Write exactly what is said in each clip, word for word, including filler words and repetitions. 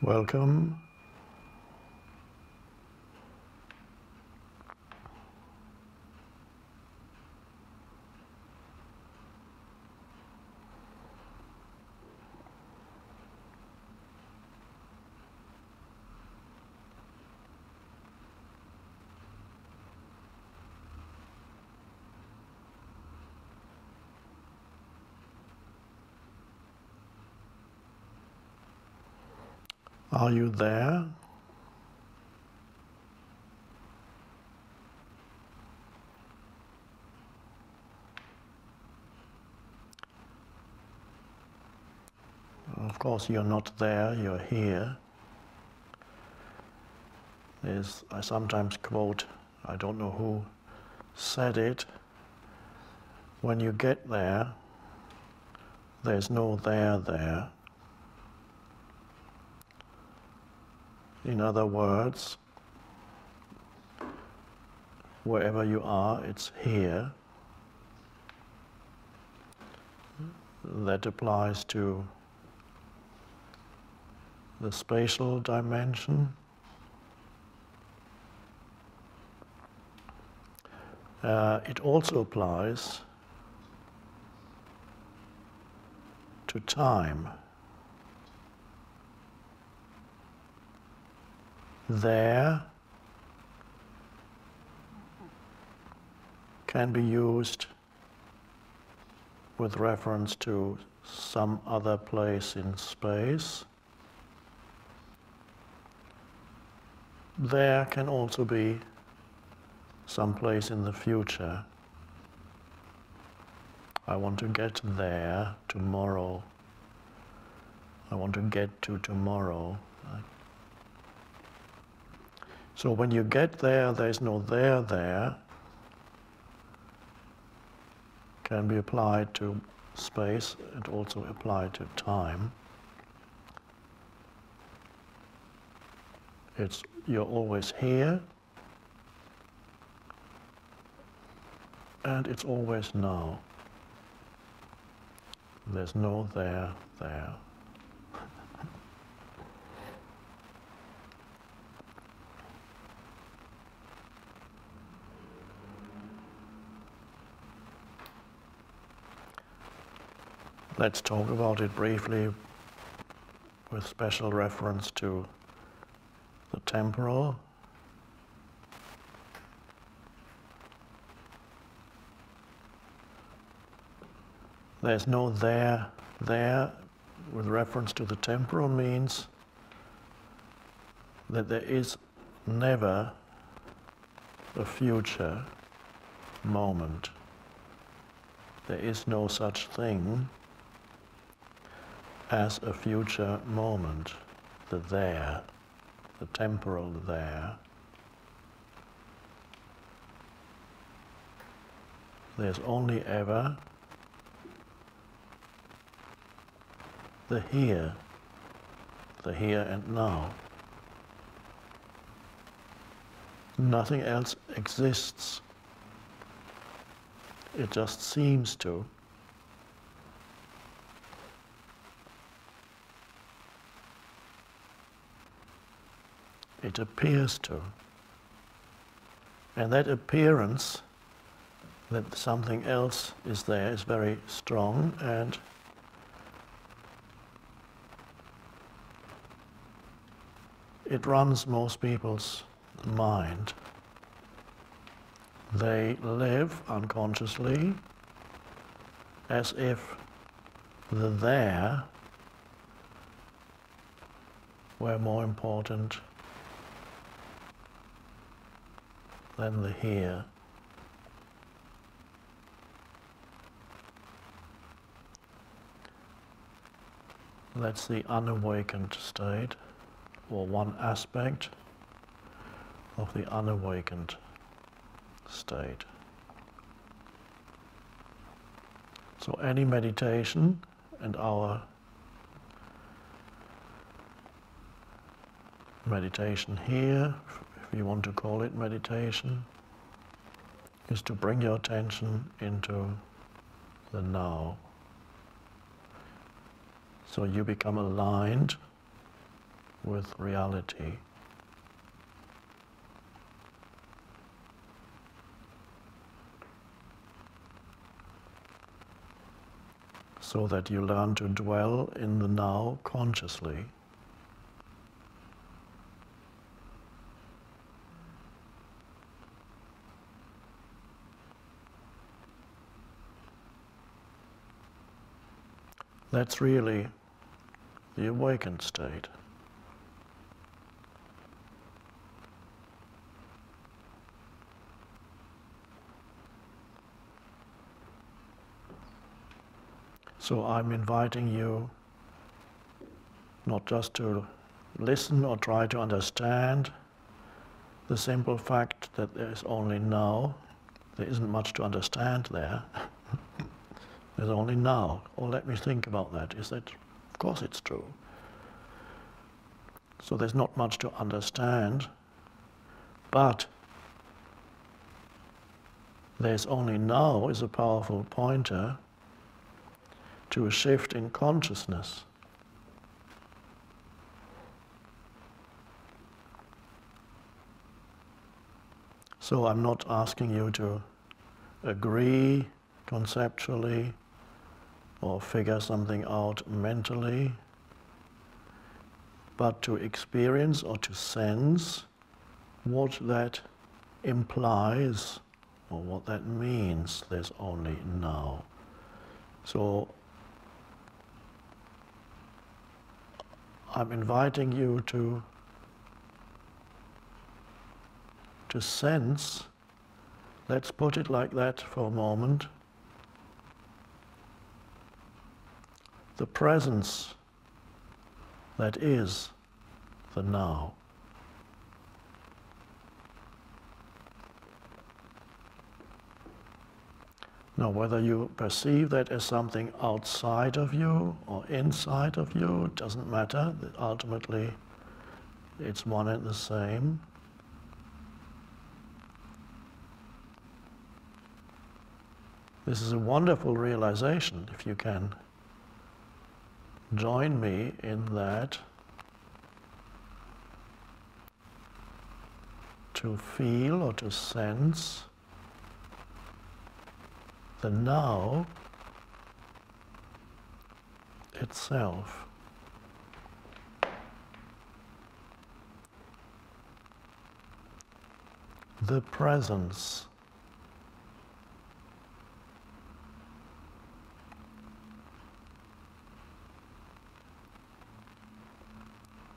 Welcome. Are you there? Of course, you're not there, you're here. There's, I sometimes quote, I don't know who said it, when you get there, there's no there there. In other words, wherever you are, it's here. That applies to the spatial dimension uh, it also applies to time. There can be used with reference to some other place in space. There can also be some place in the future. I want to get there tomorrow. I want to get to tomorrow. So when you get there, there's no there there, can be applied to space and also applied to time. It's, you're always here, and it's always now. There's no there there. Let's talk about it briefly with special reference to the temporal. There's no there, there with reference to the temporal means that there is never a future moment. There is no such thing as a future moment, the there, the temporal there. There's only ever the here, the here and now. Nothing else exists. It just seems to. It appears to. And that appearance that something else is there is very strong, and it runs most people's mind. They live unconsciously as if the there were more important than the here. That's the unawakened state, or one aspect of the unawakened state. So any meditation and our meditation here, if you want to call it meditation, is to bring your attention into the now. So you become aligned with reality. So that you learn to dwell in the now consciously. That's really the awakened state. So I'm inviting you not just to listen or try to understand the simple fact that there is only now. There isn't much to understand there. There's only now. Oh, let me think about that. Is that? Of course it's true. So there's not much to understand, but there's only now is a powerful pointer to a shift in consciousness. So I'm not asking you to agree conceptually or figure something out mentally, but to experience or to sense what that implies or what that means. There's only now. So I'm inviting you to, to sense, let's put it like that for a moment, the presence that is the now. Now, whether you perceive that as something outside of you or inside of you, it doesn't matter. Ultimately, it's one and the same. This is a wonderful realization, if you can join me in that, to feel or to sense the now itself. The presence.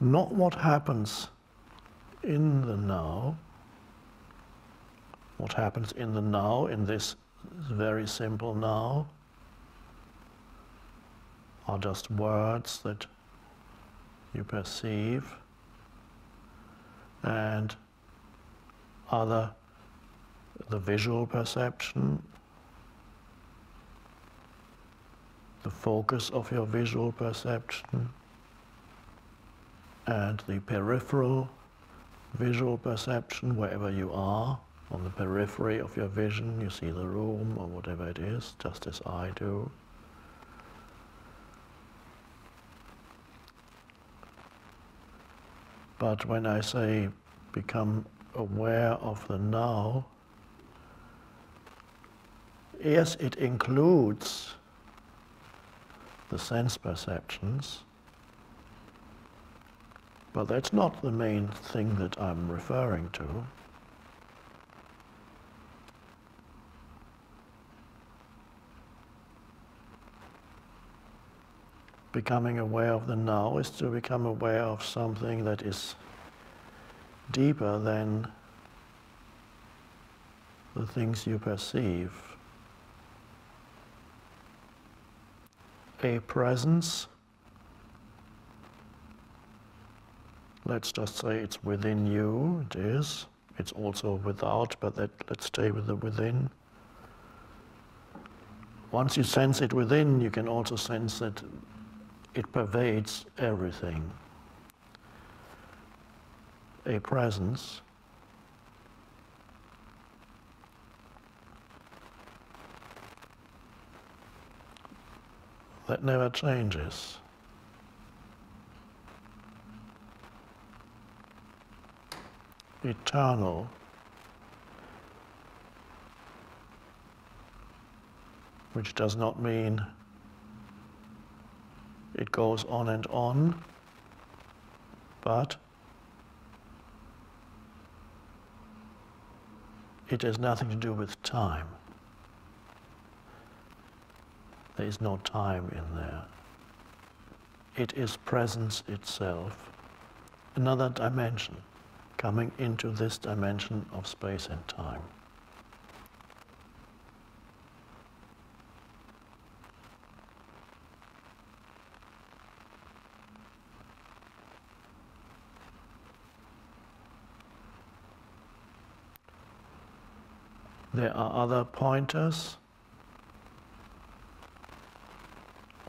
Not what happens in the now. What happens in the now, in this It's very simple now, are just words that you perceive and other, the visual perception, the focus of your visual perception and the peripheral visual perception wherever you are. On the periphery of your vision, you see the room or whatever it is, just as I do. But when I say become aware of the now, yes, it includes the sense perceptions, but that's not the main thing that I'm referring to. Becoming aware of the now is to become aware of something that is deeper than the things you perceive. A presence, let's just say it's within you, it is. It's also without, but that, let's stay with the within. Once you sense it within, you can also sense that it pervades everything. A presence. That never changes. eternal. Which does not mean it goes on and on, but it has nothing to do with time. There is no time in there. It is presence itself, another dimension, coming into this dimension of space and time. There are other pointers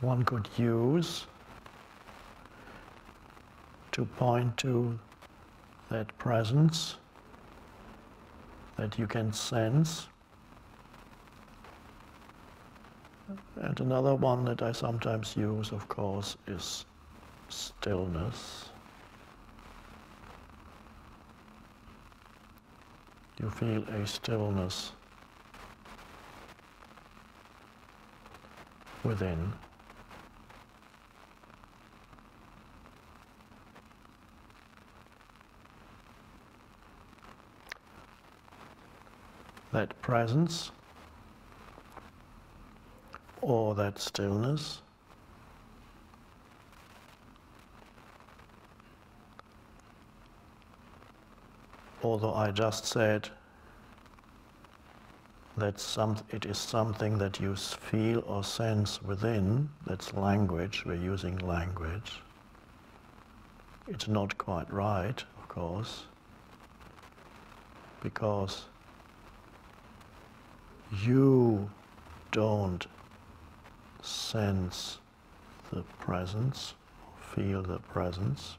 one could use to point to that presence that you can sense. And another one that I sometimes use, of course, is stillness. You feel a stillness within. That presence or that stillness . Although I just said that some, it is something that you feel or sense within, that's language, we're using language. It's not quite right, of course, because you don't sense the presence, feel the presence.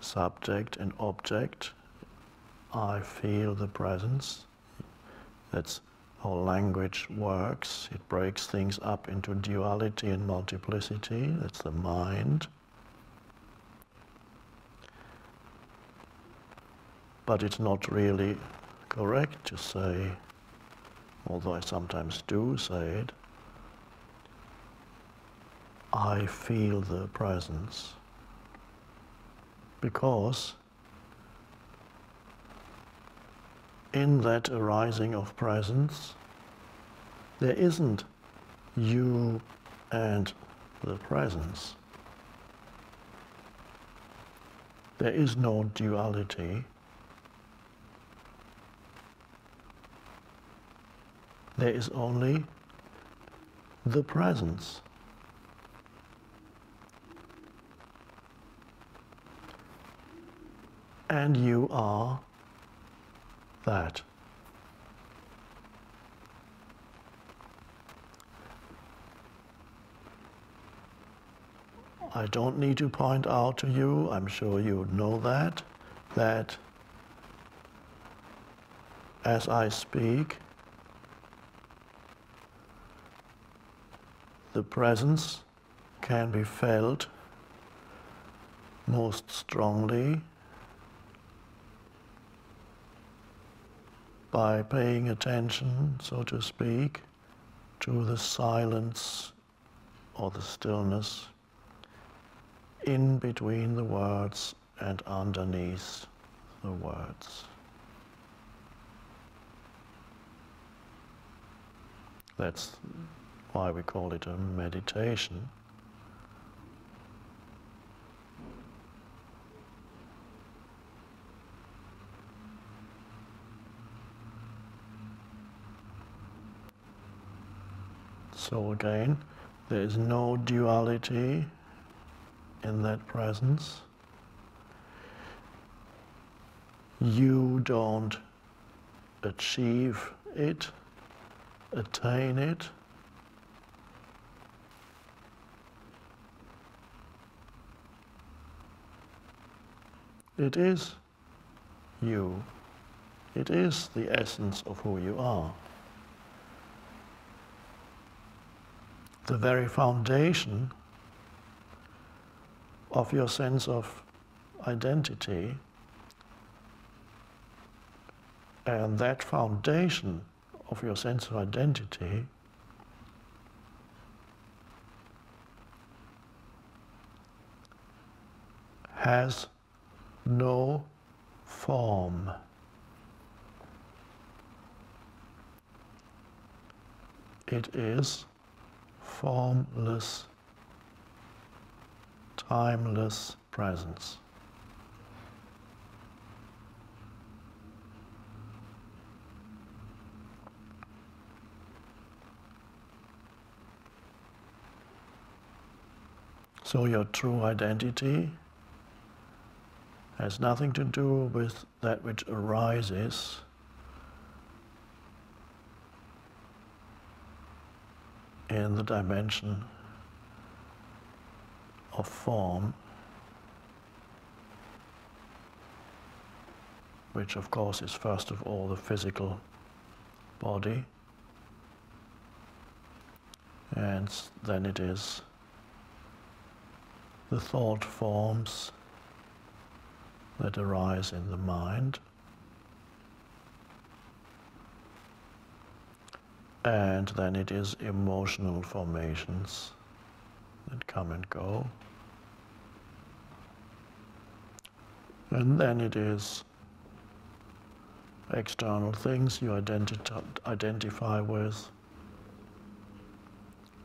Subject and object, I feel the presence. That's how language works. It breaks things up into duality and multiplicity. That's the mind. But it's not really correct to say, although I sometimes do say it, I feel the presence. Because in that arising of presence, there isn't you and the presence. There is no duality. There is only the presence. And you are that. I don't need to point out to you, I'm sure you know that, that as I speak, the presence can be felt most strongly by paying attention, so to speak, to the silence or the stillness in between the words and underneath the words. That's why we call it a meditation. So again, there is no duality in that presence. You don't achieve it, attain it. It is you. It is the essence of who you are. The very foundation of your sense of identity, and that foundation of your sense of identity has no form. It is formless, timeless presence. So your true identity has nothing to do with that which arises, in the dimension of form, which of course is first of all the physical body, and then it is the thought forms that arise in the mind, and then it is emotional formations that come and go, and then it is external things you identi- identify with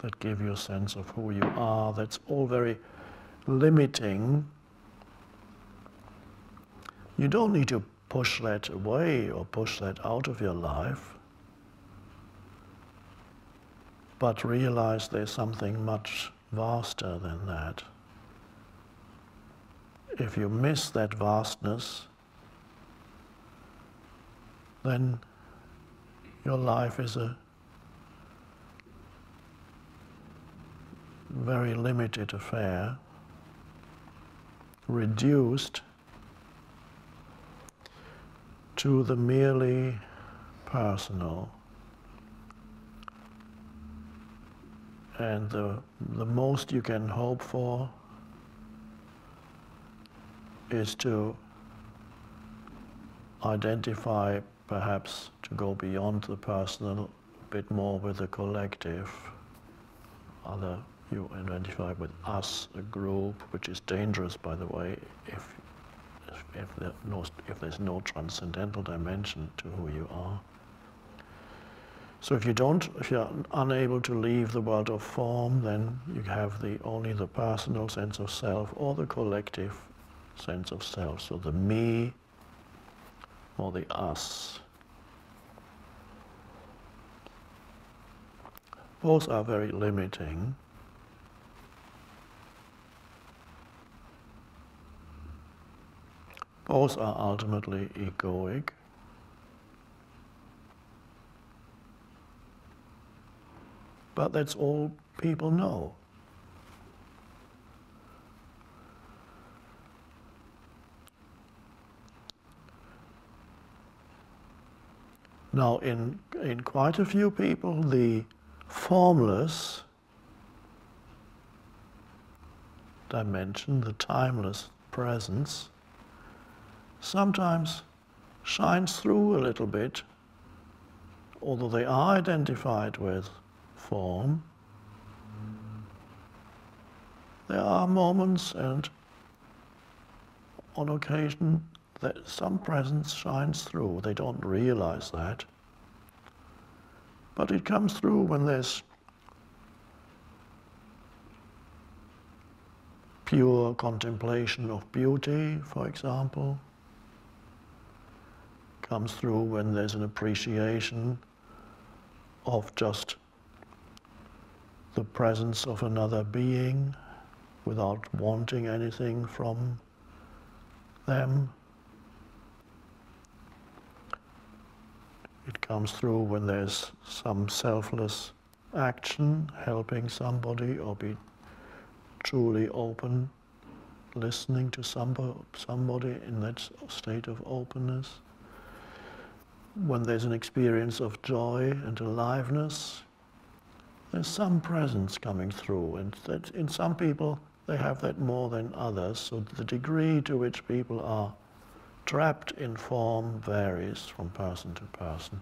that give you a sense of who you are. That's all very limiting. You don't need to push that away or push that out of your life, but realize there's something much vaster than that. If you miss that vastness, then your life is a very limited affair, reduced to the merely personal. And the, the most you can hope for is to identify, perhaps to go beyond the personal, a bit more with the collective. Other, you identify with us, a group, which is dangerous, by the way, if, if, if, there no, if there's no transcendental dimension to who you are. So if you don't, if you're unable to leave the world of form, then you have the only the personal sense of self or the collective sense of self. So the me or the us. Both are very limiting. Both are ultimately egoic. But that's all people know. Now, in, in quite a few people, the formless dimension, the timeless presence, sometimes shines through a little bit, although they are identified with form. There are moments, and on occasion, that some presence shines through. They don't realize that, but it comes through when there's pure contemplation of beauty, for example. Comes through when there's an appreciation of just the presence of another being without wanting anything from them. It comes through when there's some selfless action, helping somebody or be truly open, listening to somebody in that state of openness. When there's an experience of joy and aliveness, there's some presence coming through, and that in some people they have that more than others. So the degree to which people are trapped in form varies from person to person.